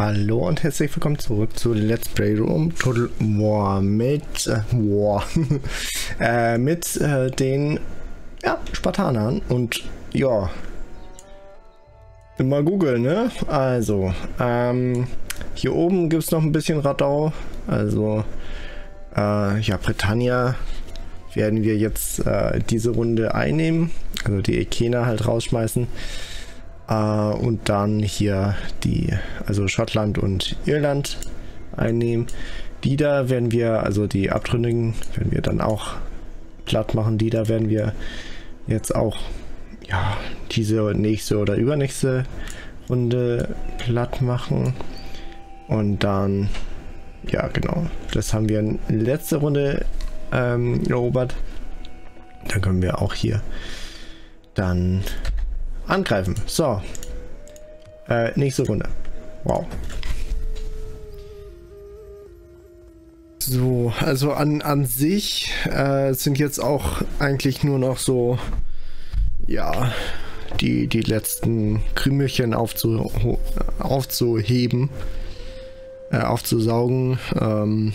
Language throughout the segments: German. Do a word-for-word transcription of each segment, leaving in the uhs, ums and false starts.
Hallo und herzlich willkommen zurück zu Let's Play Room Total War mit äh, War äh, mit äh, den ja, Spartanern und ja immer Google, ne? Also ähm, hier oben gibt es noch ein bisschen Radau, also äh, ja, Britannia werden wir jetzt äh, diese Runde einnehmen, also die Ikena halt rausschmeißen. Uh, und dann hier die, also Schottland und Irland einnehmen. Die da werden wir, also die Abtrünnigen, werden wir dann auch platt machen. Die da werden wir jetzt auch, ja, diese nächste oder übernächste Runde platt machen. Und dann, ja genau, das haben wir in letzter Runde ähm, erobert. Dann können wir auch hier dann angreifen. So. Äh, nächste Runde. Wow. So, also an, an sich äh, sind jetzt auch eigentlich nur noch so, ja, die, die letzten Krümelchen aufzu, aufzuheben, äh, aufzusaugen, ähm,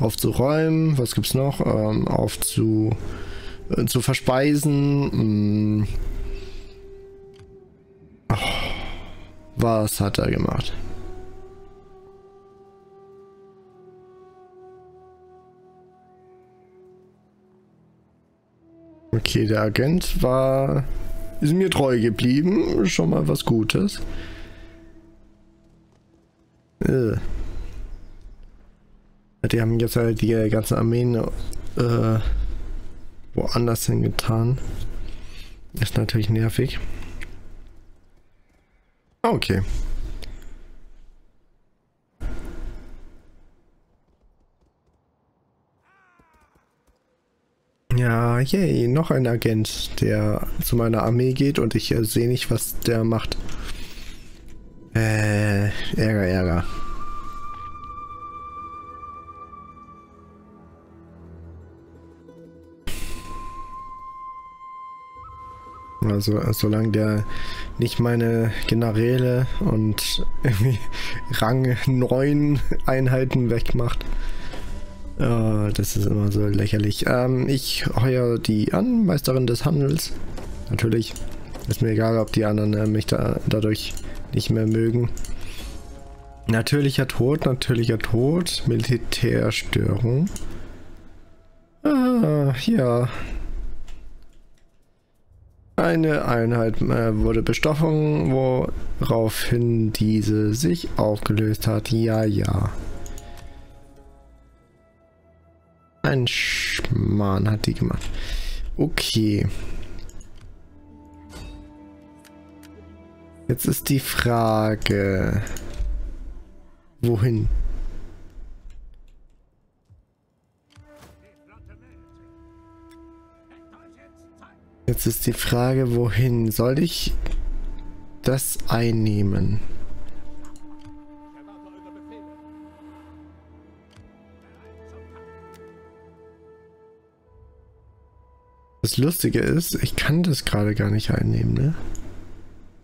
aufzuräumen, was gibt's noch, ähm, aufzu, äh, zu verspeisen, mh. Was hat er gemacht? Okay, der Agent war... ist mir treu geblieben. Schon mal was Gutes. Äh. Die haben jetzt halt die ganzen Armeen äh, woanders hingetan. Ist natürlich nervig. Okay. Ja, yay, noch ein Agent, der zu meiner Armee geht und ich äh, sehe nicht, was der macht. Äh, Ärger, Ärger. Also solange der nicht meine Generäle und irgendwie Rang neun Einheiten wegmacht. Äh, das ist immer so lächerlich. Ähm, ich heuer die an, Meisterin des Handels. Natürlich ist mir egal, ob die anderen äh, mich da, dadurch nicht mehr mögen. Natürlicher Tod, natürlicher Tod, Militärstörung. Ah, ja. Eine Einheit äh, wurde bestochen, woraufhin diese sich aufgelöst hat. Ja, ja. Ein Schmarrn hat die gemacht. Okay. Jetzt ist die Frage, wohin? Jetzt ist die Frage, wohin soll ich das einnehmen? Das Lustige ist, ich kann das gerade gar nicht einnehmen, ne?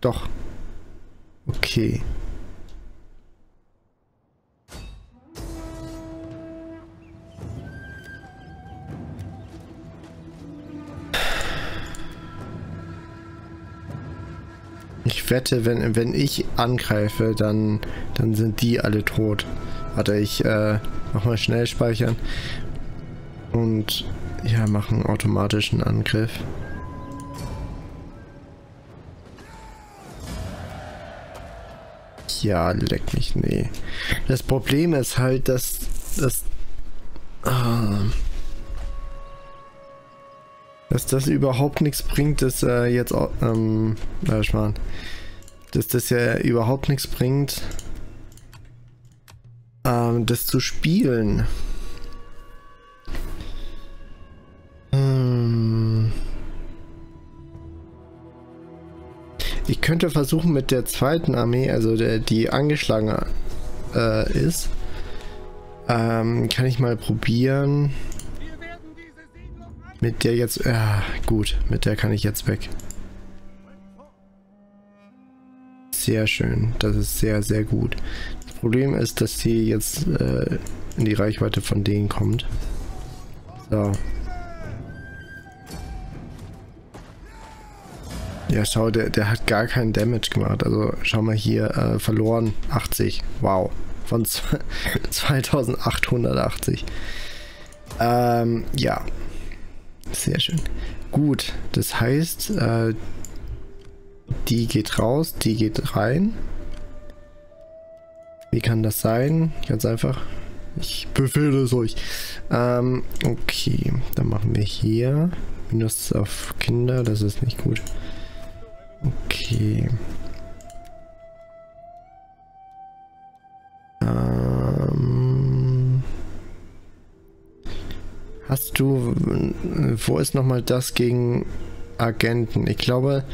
Doch. Okay. Ich wette, wenn, wenn ich angreife, dann, dann sind die alle tot. Warte, ich äh, mach mal schnell speichern. Und ja, mach einen automatischen Angriff. Ja, leck mich, nee. Das Problem ist halt, dass... dass ah, dass das überhaupt nichts bringt, dass äh, jetzt auch, ähm, äh, Schmarrn, dass das ja überhaupt nichts bringt, ähm, das zu spielen. Hm. Ich könnte versuchen mit der zweiten Armee, also der, die angeschlagen äh, ist, ähm, kann ich mal probieren. Mit der jetzt, ja, gut, mit der kann ich jetzt weg. Sehr schön. Das ist sehr, sehr gut. Das Problem ist, dass sie jetzt äh, in die Reichweite von denen kommt. So. Ja, schau, der, der hat gar keinen Damage gemacht. Also schau mal hier, äh, verloren achtzig. Wow. Von zweitausendachthundertachtzig. Ähm, ja. Sehr schön. Gut, das heißt, äh, die geht raus, die geht rein. Wie kann das sein? Ganz einfach. Ich befehle es euch. Ähm, okay, dann machen wir hier. Minus auf Kinder, das ist nicht gut. Okay. Ähm, hast du... Wo ist nochmal das gegen Agenten? Ich glaube...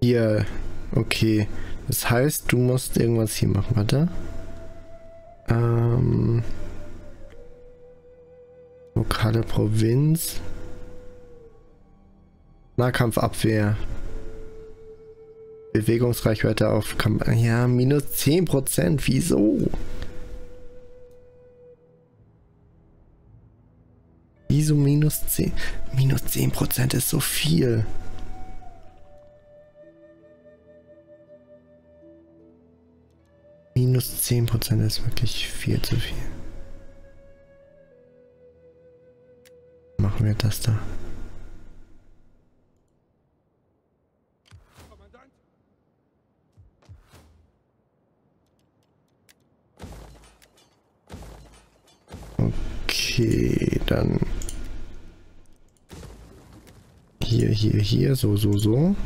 Hier. Okay. Das heißt, du musst irgendwas hier machen. Warte. Ähm... Lokale Provinz. Nahkampfabwehr. Bewegungsreichweite auf Kampf. Ja, minus zehn Prozent. Wieso? Wieso minus zehn? Minus zehn Prozent ist so viel. Minus zehn Prozent ist wirklich viel zu viel. Machen wir das da. Okay, dann hier, hier, hier, so, so, so.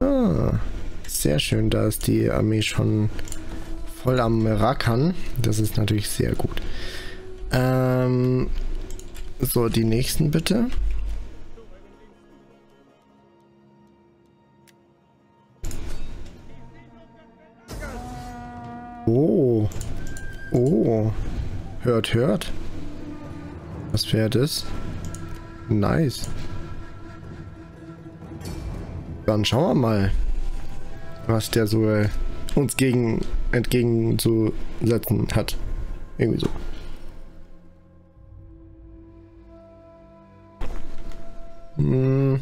Ah, sehr schön, da ist die Armee schon voll am Rackern. Das ist natürlich sehr gut. Ähm, so, die nächsten bitte. Oh. Oh. Hört, hört. Was wäre das? Nice. Dann schauen wir mal, was der so äh, uns gegen... entgegenzusetzen hat. Irgendwie so. Hm.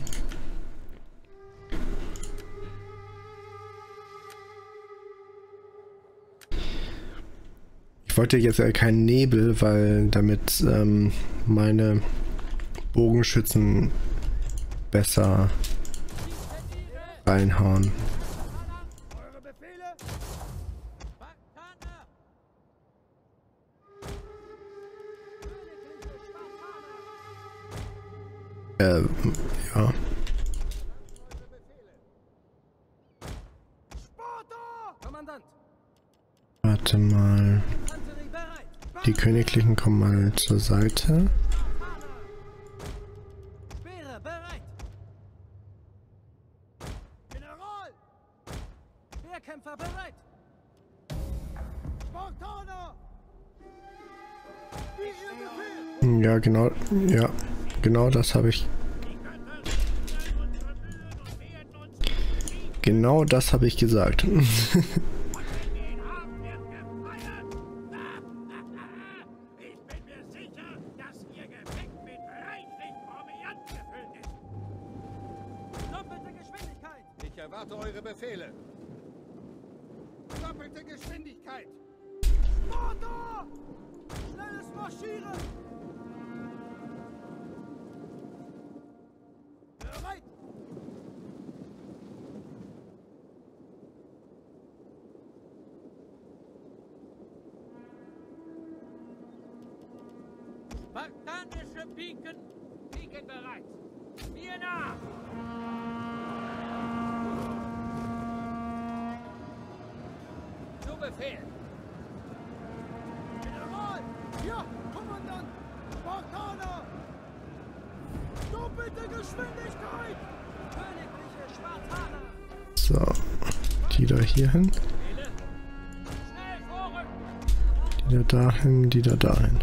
Ich wollte jetzt ja keinen Nebel, weil damit ähm, meine Bogenschützen besser reinhauen. Ähm, ja. Warte mal. Die Königlichen kommen mal zur Seite. Ja, genau. Ja. Genau das habe ich. Genau das habe ich gesagt. Ich erwarte eure Befehle. Doppelte Geschwindigkeit. Motor! Schnelles Marschieren! Balkanische Piken liegen bereit. Mir nach! Zu Befehl! General! Ja, Kommandant! Spartaner! Doppelte Geschwindigkeit! Königliche Spartaner! So, die da hier hin. Die da dahin, die da dahin.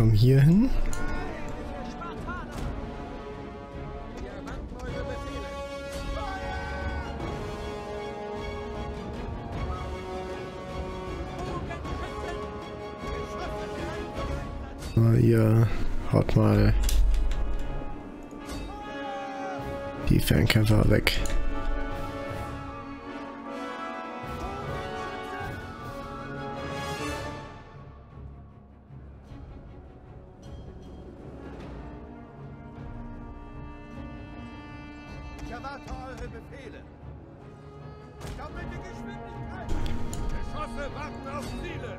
Siedlung hier hin. Ihr haut mal die Fernkämpfer weg. Ich erwarte eure Befehle. Doppelte Geschwindigkeit. Geschosse warten auf Ziele.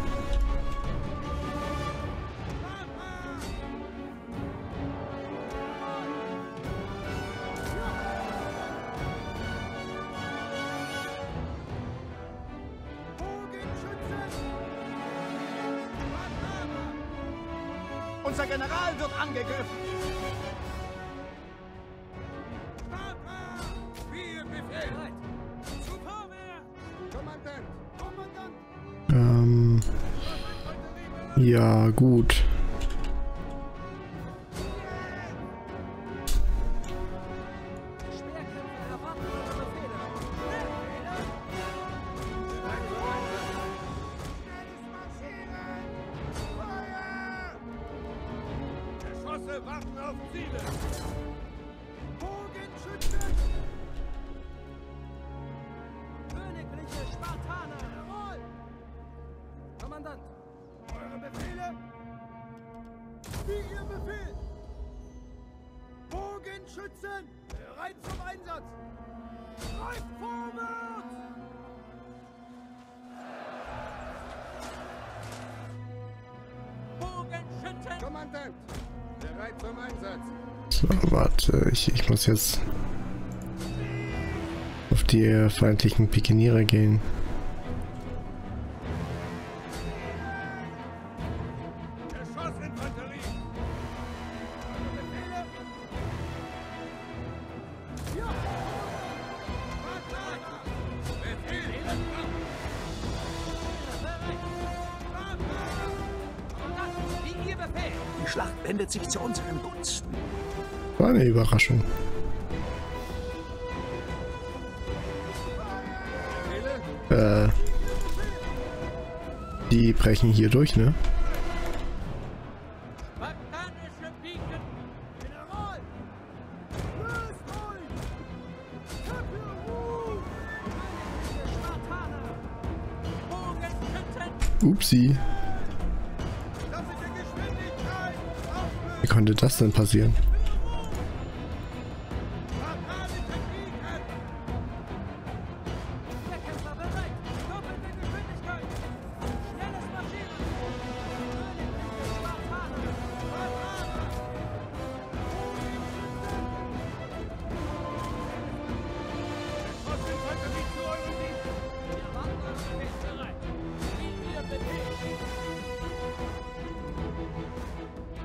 Unser General wird angegriffen. Wir befehlen. Kommandant. Ähm, ja, gut. Geschosse warten auf Ziele. Bogenschützen. Königliche Spartaner. Kommandant, eure Befehle? Wie ihr Befehl! Bogenschützen! Bereit zum Einsatz! Greift vorwärts! Bogenschützen! Kommandant, bereit zum Einsatz! So, warte, ich, ich muss jetzt auf die feindlichen Pikeniere gehen. Die Schlacht wendet sich zu unseren Gunsten. War eine Überraschung. Äh, die brechen hier durch, ne? Upsi. Wie konnte das denn passieren?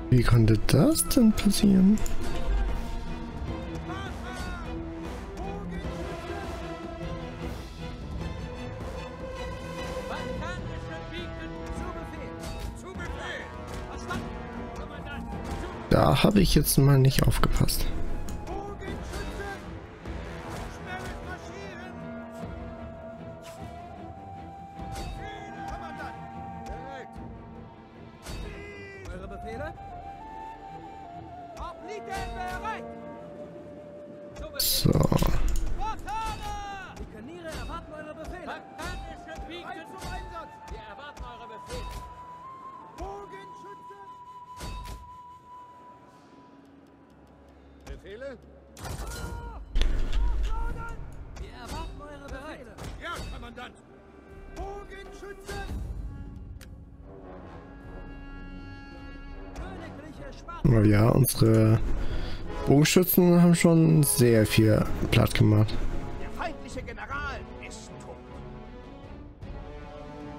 Wie konnte das denn passieren? Da habe ich jetzt mal nicht aufgepasst. Eure Befehle? So. Die Kaniere erwarten eure Befehle. Baktrianische Piken zum Einsatz. Wir erwarten eure Befehle. Bogenschützen. Befehle? Wir erwarten eure Befehle. Ja, Kommandant. Bogenschützen. Ja, unsere Bogenschützen haben schon sehr viel platt gemacht. Der feindliche General ist tot.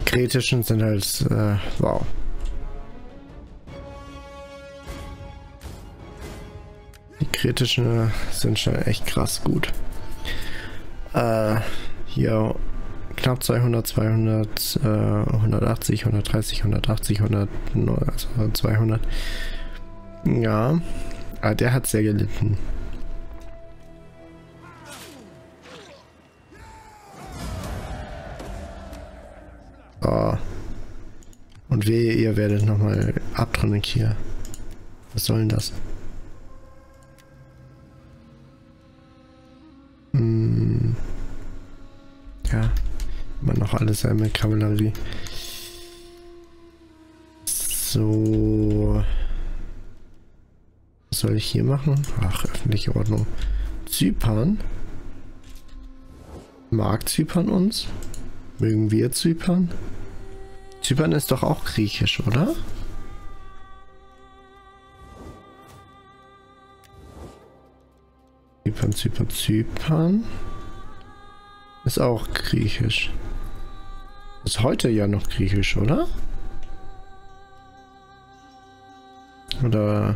Kretischen sind halt, äh, wow. Die Kretischen sind schon echt krass gut. äh, hier knapp zweihundert, zweihundert, äh, hundertachtzig, hundertdreißig, hundertachtzig, hundertneunzig, also zweihundert. Ja, aber der hat sehr gelitten. Oh. Und wehe, ihr werdet nochmal abtrünnig hier. Was soll denn das? Hm. Ja, immer noch alles einmal Kavallerie. So. Was soll ich hier machen? Ach, öffentliche Ordnung. Zypern? Mag Zypern uns? Mögen wir Zypern? Zypern ist doch auch griechisch, oder? Zypern, Zypern, Zypern. Ist auch griechisch. Ist heute ja noch griechisch, oder? Oder...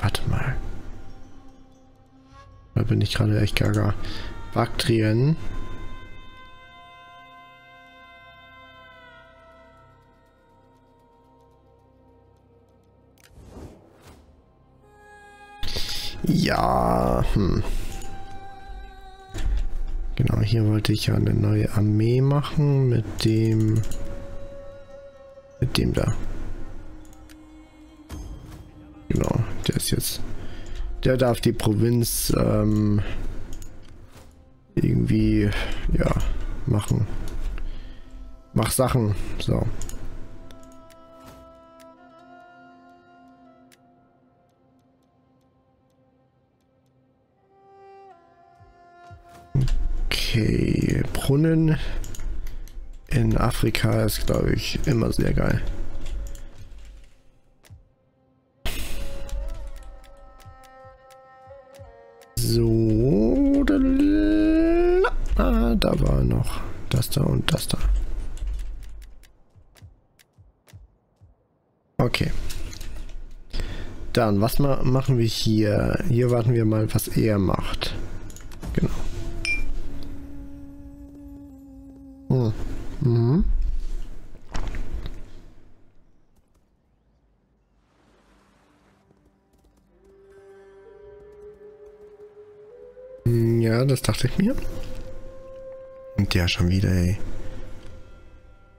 Warte mal. Da bin ich gerade echt gaga. Baktrien. Ja, hm. Genau, hier wollte ich ja eine neue Armee machen mit dem, mit dem da. Genau, der ist jetzt, der darf die Provinz ähm, irgendwie, ja, machen. Mach Sachen, so. Okay, Brunnen in Afrika ist, glaube ich, immer sehr geil. So, ah, da war noch das da und das da. Okay. Dann, was ma- machen wir hier? Hier warten wir mal, was er macht. Genau. Mhm. Ja, das dachte ich mir. Und ja, schon wieder, ey.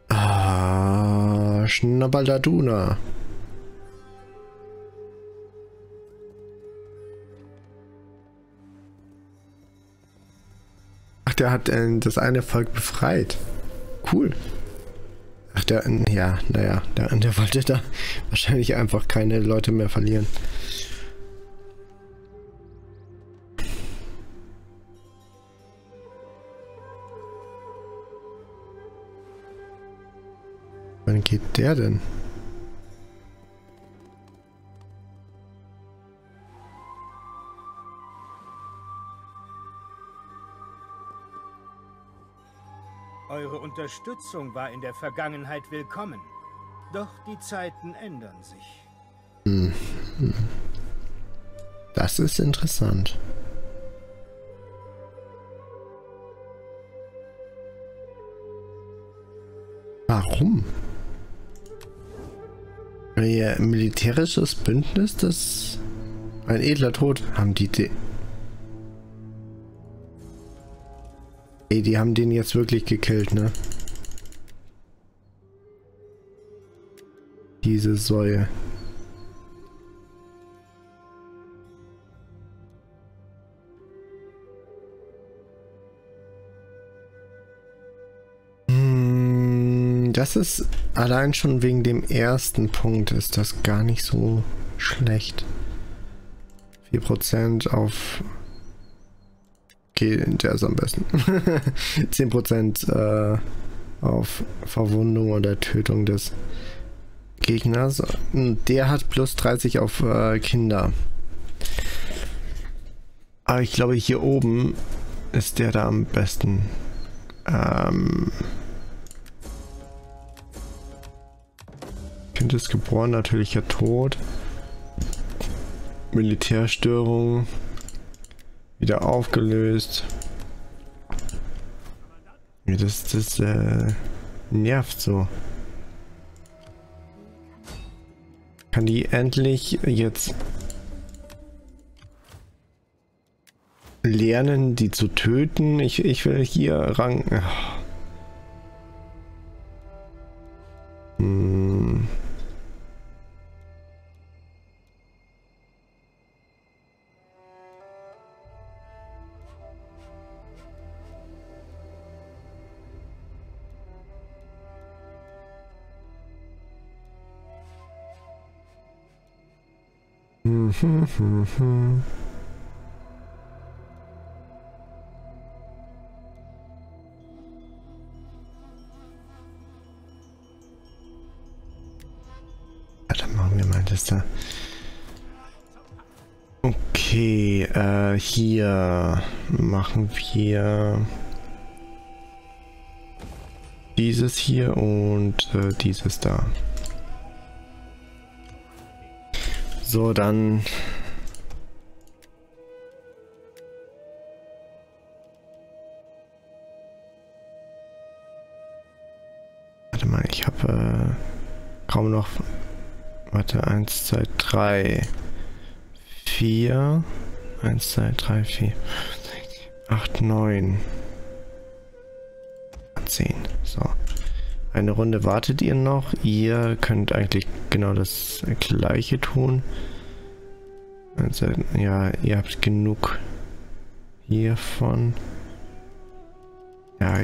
Ah, Schnaballaduna. Ach, der hat äh, das eine Volk befreit. Cool. Ach, der, ja, naja, der, der wollte da wahrscheinlich einfach keine Leute mehr verlieren. Wann geht der denn? Eure Unterstützung war in der Vergangenheit willkommen, doch die Zeiten ändern sich. Das ist interessant. Warum? Ihr militärisches Bündnis, das ein edler Tod, haben die Idee. Ey, die haben den jetzt wirklich gekillt, ne? Diese Säue. Hm, das ist allein schon wegen dem ersten Punkt ist das gar nicht so schlecht. vier Prozent auf... Okay, der ist am besten. zehn Prozent äh, auf Verwundung oder Tötung des Gegners. Der hat plus dreißig auf äh, Kinder. Aber ich glaube, hier oben ist der da am besten. Ähm, Kind ist geboren, natürlicher Tod. Militärstörung. Wieder aufgelöst. Das, das äh, nervt so. Kann die endlich jetzt lernen, die zu töten? Ich, ich will hier rang... Ach. Hm. Hm, hm, hm. Ja, dann machen wir mal das da. Okay, äh, hier machen wir dieses hier und äh, dieses da. So, dann warte mal, ich habe äh, kaum noch, warte, eins, zwei, drei, vier, eins, zwei, drei, vier, acht, neun, zehn, so. Eine Runde wartet ihr noch. Ihr könnt eigentlich genau das gleiche tun. Also, ja, ihr habt genug hiervon. Ja,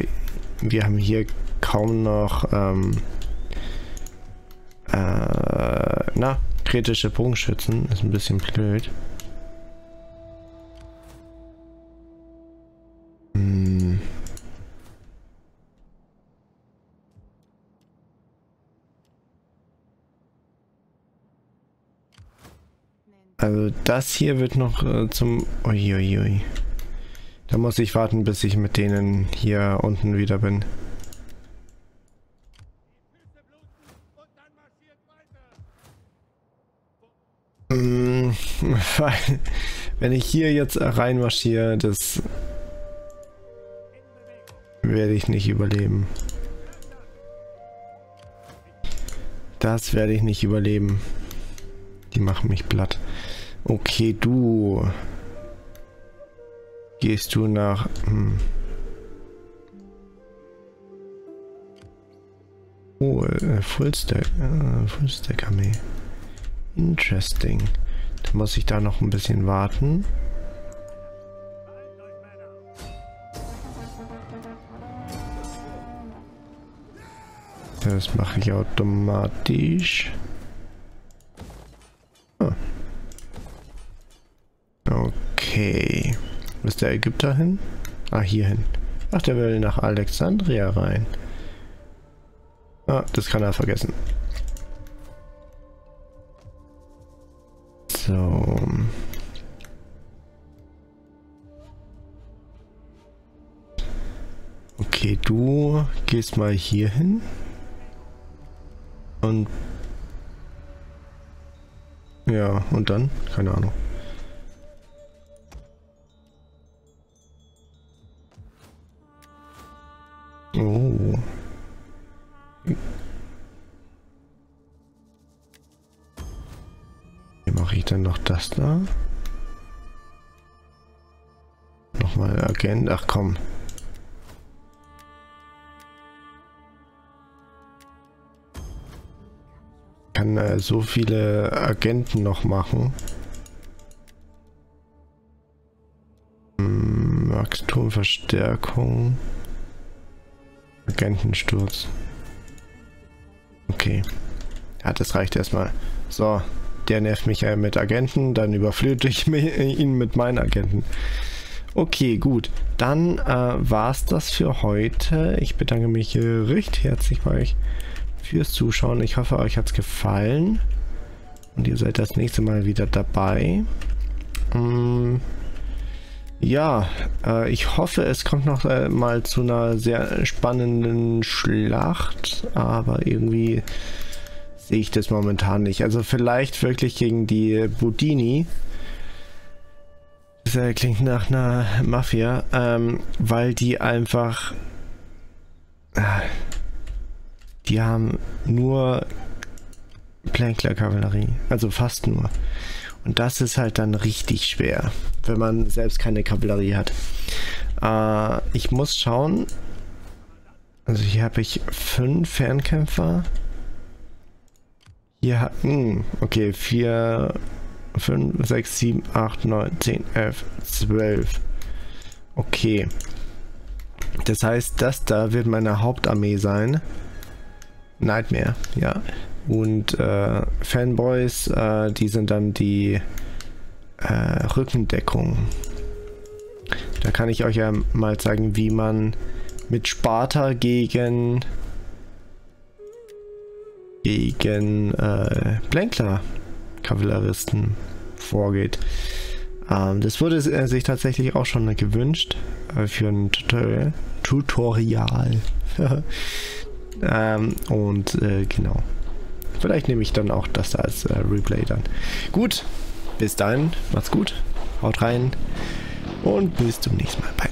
wir haben hier kaum noch ähm, äh, na, kritische Bogenschützen. Ist ein bisschen blöd. Hm. Also das hier wird noch äh, zum... Uiuiui. Da muss ich warten, bis ich mit denen hier unten wieder bin. Mm, weil, wenn ich hier jetzt reinmarschiere, das werde ich nicht überleben. Das werde ich nicht überleben. Die machen mich platt. Okay, du. Gehst du nach... Hm. Oh, äh, Fullstack. Äh, Fullstack Armee. Interesting. Dann muss ich da noch ein bisschen warten. Das mache ich automatisch. Okay. Wo ist der Ägypter hin? Ah, hier hin. Ach, der will nach Alexandria rein. Ah, das kann er vergessen. So. Okay, du gehst mal hier hin. Und... Ja, und dann? Keine Ahnung. Oh. Wie mache ich denn noch das da? Nochmal Agent. Ach komm. Kann äh, so viele Agenten noch machen. Hm, Wachstumverstärkung. Agentensturz. Okay. Ja, das reicht erstmal. So, der nervt mich äh, mit Agenten, dann überflüte ich mich, äh, ihn mit meinen Agenten. Okay, gut. Dann äh, war's das für heute. Ich bedanke mich äh, recht herzlich bei euch fürs Zuschauen. Ich hoffe, euch hat es gefallen. Und ihr seid das nächste Mal wieder dabei. Mm. Ja, äh, ich hoffe, es kommt noch äh, mal zu einer sehr spannenden Schlacht, aber irgendwie sehe ich das momentan nicht. Also vielleicht wirklich gegen die Budini. Das äh, klingt nach einer Mafia, ähm, weil die einfach Die haben nur Plänklerkavallerie, also fast nur. Und das ist halt dann richtig schwer, wenn man selbst keine Kavallerie hat. Äh, ich muss schauen. Also hier habe ich fünf Fernkämpfer. Hier hat, mh, okay, vier, fünf, sechs, sieben, acht, neun, zehn, elf, zwölf. Okay. Das heißt, das da wird meine Hauptarmee sein. Nightmare, ja. Und äh, Fanboys, äh, die sind dann die äh, Rückendeckung. Da kann ich euch ja mal zeigen, wie man mit Sparta gegen gegen äh, Plänkler-Kavalleristen vorgeht. Ähm, das wurde äh, sich tatsächlich auch schon gewünscht äh, für ein Tutorial. Tutorial. ähm, und äh, genau. Vielleicht nehme ich dann auch das da als äh, Replay dann. Gut, bis dahin, macht's gut, haut rein und bis zum nächsten Mal. Bye.